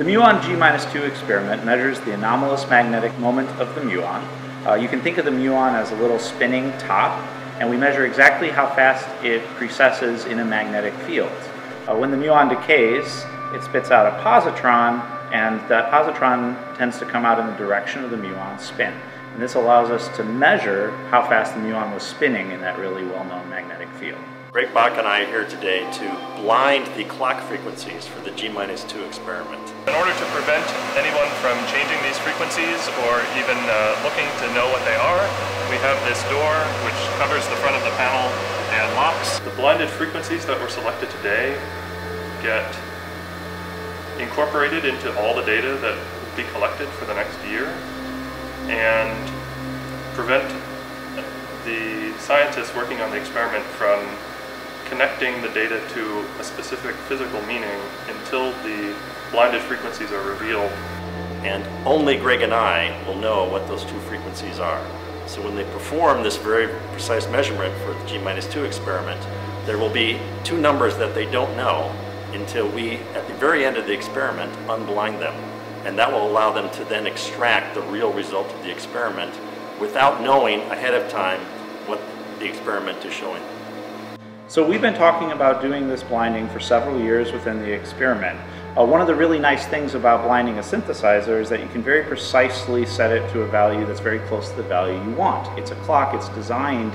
The muon g-2 experiment measures the anomalous magnetic moment of the muon. You can think of the muon as a little spinning top, and we measure exactly how fast it precesses in a magnetic field. When the muon decays, it spits out a positron, and that positron tends to come out in the direction of the muon spin. And this allows us to measure how fast the muon was spinning in that really well-known magnetic field. Rick Bach and I are here today to blind the clock frequencies for the G-2 experiment. In order to prevent anyone from changing these frequencies or even looking to know what they are, we have this door which covers the front of the panel and locks. The blinded frequencies that were selected today get incorporated into all the data that will be collected for the next year and prevent the scientists working on the experiment from connecting the data to a specific physical meaning until the blinded frequencies are revealed. And only Greg and I will know what those two frequencies are. So when they perform this very precise measurement for the G-2 experiment, there will be two numbers that they don't know until we, at the very end of the experiment, unblind them. And that will allow them to then extract the real result of the experiment without knowing ahead of time what the experiment is showing. So we've been talking about doing this blinding for several years within the experiment. One of the really nice things about blinding a synthesizer is that you can very precisely set it to a value that's very close to the value you want. It's a clock, it's designed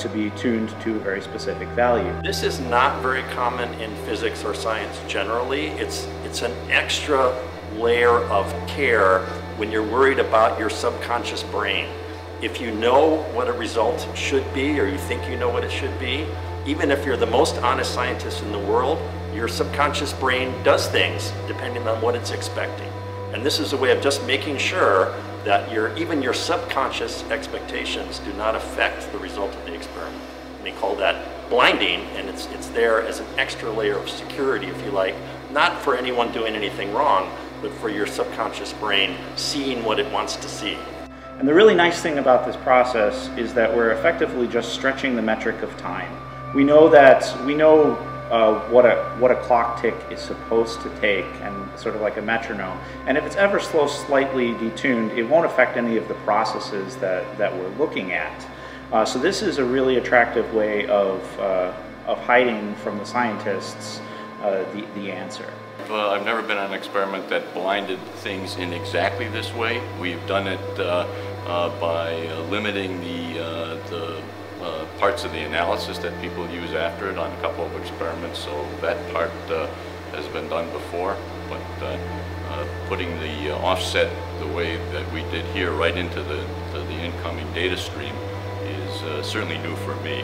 to be tuned to a very specific value. This is not very common in physics or science generally. It's an extra layer of care when you're worried about your subconscious brain. If you know what a result should be, or you think you know what it should be, even if you're the most honest scientist in the world, your subconscious brain does things depending on what it's expecting. And this is a way of just making sure that even your subconscious expectations do not affect the result of the experiment. We call that blinding, and it's there as an extra layer of security, if you like, not for anyone doing anything wrong, but for your subconscious brain seeing what it wants to see. And the really nice thing about this process is that we're effectively just stretching the metric of time. We know what a clock tick is supposed to take, and sort of like a metronome. And if it's ever so slightly detuned, it won't affect any of the processes that we're looking at. So this is a really attractive way of hiding from the scientists the answer. Well, I've never been on an experiment that blinded things in exactly this way. We've done it by limiting the parts of the analysis that people use after it on a couple of experiments, so that part has been done before, but putting the offset the way that we did here right into the incoming data stream is certainly new for me.